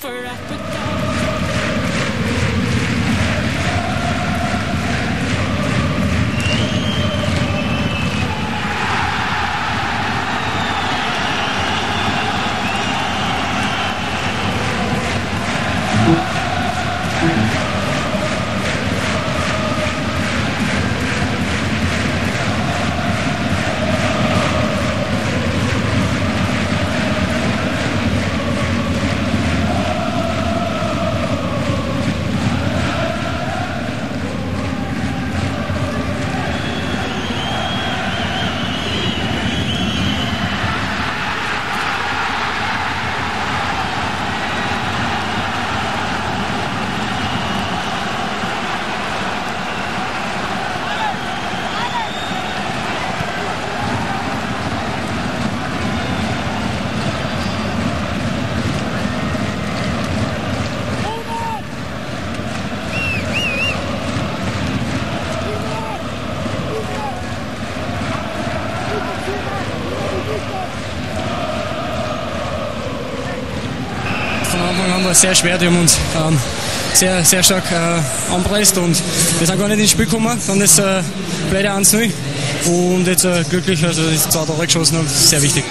for Africa. Sehr schwer, die haben uns sehr stark angepresst und wir sind gar nicht ins Spiel gekommen, dann ist leider 1-0 und jetzt glücklich, also das 2 Tore geschossen haben, sehr wichtig.